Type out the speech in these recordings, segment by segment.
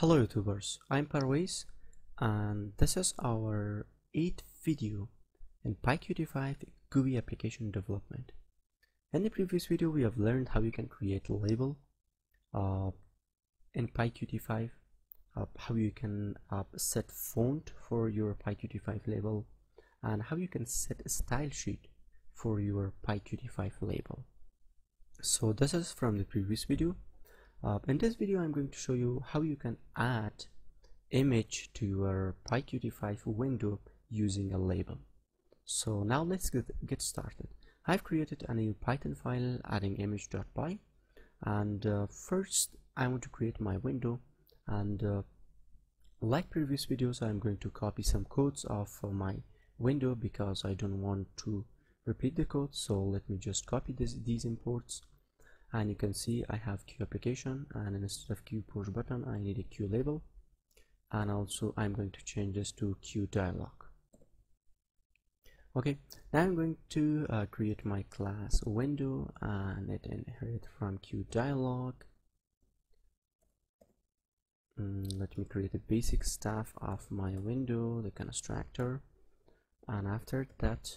Hello YouTubers, I'm Parwiz and this is our 8th video in PyQt5 QB application development. In the previous video we have learned how you can create a label in PyQt5, how you can set font for your PyQt5 label and how you can set a style sheet for your PyQt5 label. So this is from the previous video. In this video I'm going to show you how you can add image to your PyQt5 window using a label. So now let's get started. I've created a new Python file adding image.py, and first I want to create my window, and like previous videos I'm going to copy some codes off of my window because I don't want to repeat the code. So let me just copy these imports. And you can see I have QApplication, and instead of QPushButton I need a QLabel, and also I'm going to change this to QDialog. Okay, now I'm going to create my class window, and it inherits from QDialog. Let me create a basic staff of my window, the constructor, and after that,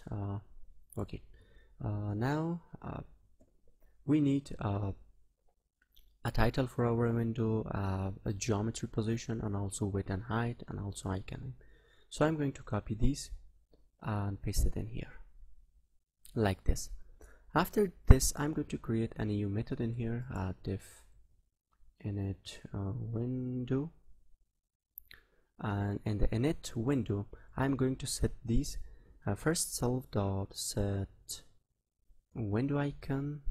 we need a title for our window, a geometry position, and also width and height, and also icon. So I'm going to copy these and paste it in here like this. After this I'm going to create a new method in here, diff init window, and in the init window I'm going to set these first self.set window icon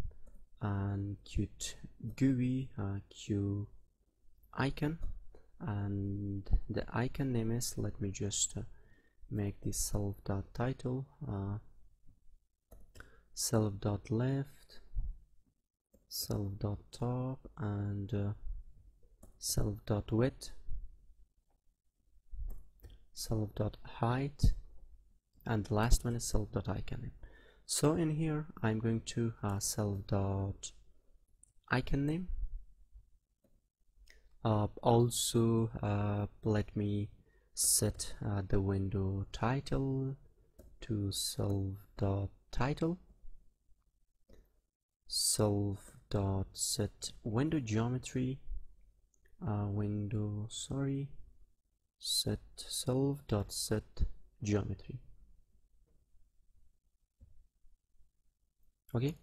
and cute GUI QIcon, and the icon name is, let me just make this self.title, self.left, self.top, and self.width, self.height, and the last one is self.icon. So in here I'm going to self.icon name. Also let me set the window title to self.title, self.set window geometry, set self.set geometry. Okay,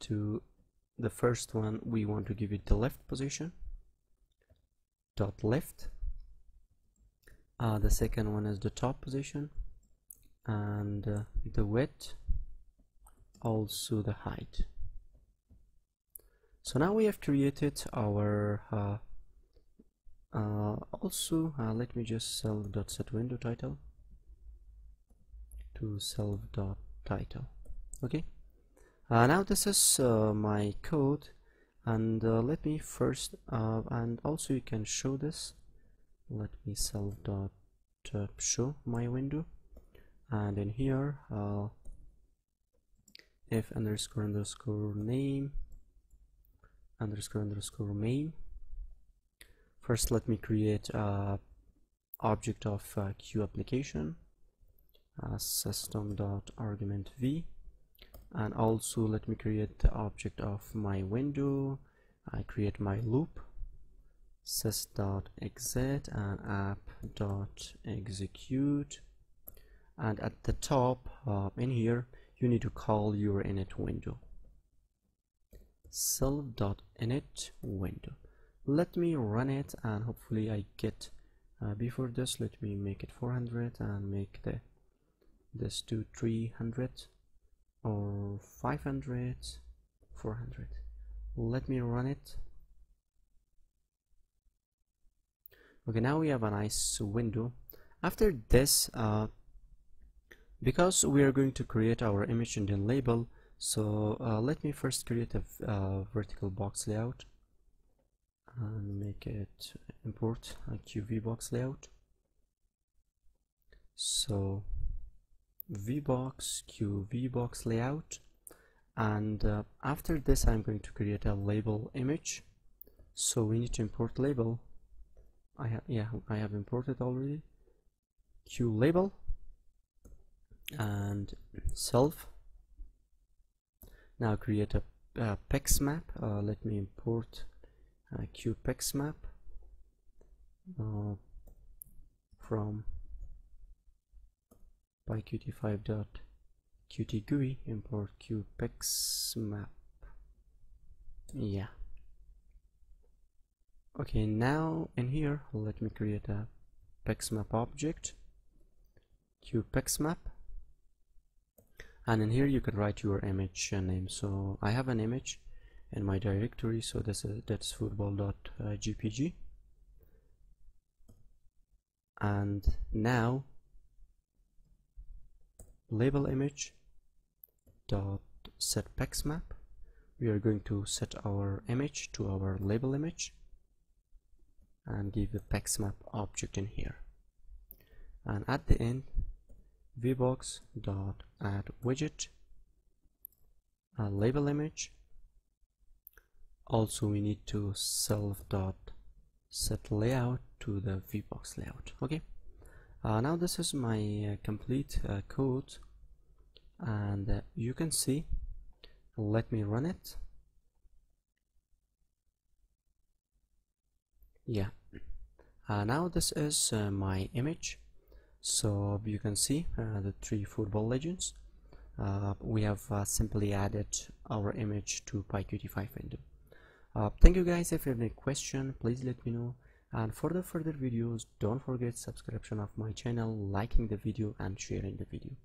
to the first one we want to give it the left position .left, the second one is the top position, and the width, also the height. So now we have created our let me just self.set window title to self.title. okay, now this is my code, and let me first and also you can show this, let me self.show my window, and in here if underscore underscore name underscore underscore main. First let me create a object of QApplication, system.argument_v, and also let me create the object of my window. I create my loop, sys.exit and app.execute, and at the top in here you need to call your init window, self.init window. Let me run it, and hopefully I get before this, let me make it 400 and make this to 300 or 500, 400. Let me run it. Okay, now we have a nice window. After this, because we are going to create our image and then label, so let me first create a vertical box layout and make it import a QVBoxLayout. So VBox, QVBoxLayout, and after this I'm going to create a label image, so we need to import label I have imported already. QLabel and self. Now create a PyQt5. Let me import QPixmap from PyQt5.qtgui import QPixmap. Yeah. Okay, now in here let me create a PyQt5 object, QPixmap, and in here you can write your image name. So I have an image in my directory, so this is football.gpg. And now label image dot set PyQt5. We are going to set our image to our label image and give the PyQt5 object in here. And at the end, VBox dot add widget, a label image. Also, we need to self dot set layout to the VBox layout. Okay. Now this is my complete code, and you can see. Let me run it. Yeah. Now this is my image. So you can see the 3 football legends. We have simply added our image to PyQt5 window. Thank you guys. If you have any question, please let me know. And for the further videos, don't forget subscription of my channel, liking the video and sharing the video.